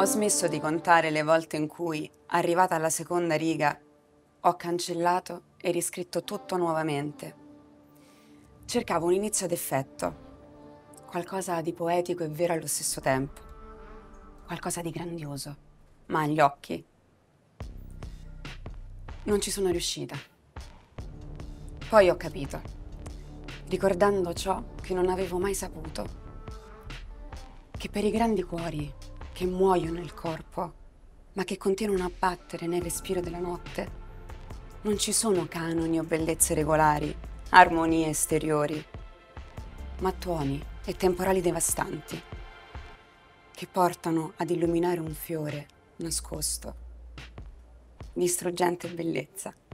Ho smesso di contare le volte in cui, arrivata alla seconda riga, ho cancellato e riscritto tutto nuovamente. Cercavo un inizio d'effetto, qualcosa di poetico e vero allo stesso tempo, qualcosa di grandioso, ma agli occhi. Non ci sono riuscita. Poi ho capito, ricordando ciò che non avevo mai saputo, che per i grandi cuori che muoiono il corpo, ma che continuano a battere nel respiro della notte, non ci sono canoni o bellezze regolari, armonie esteriori, ma tuoni e temporali devastanti che portano ad illuminare un fiore nascosto di struggente bellezza.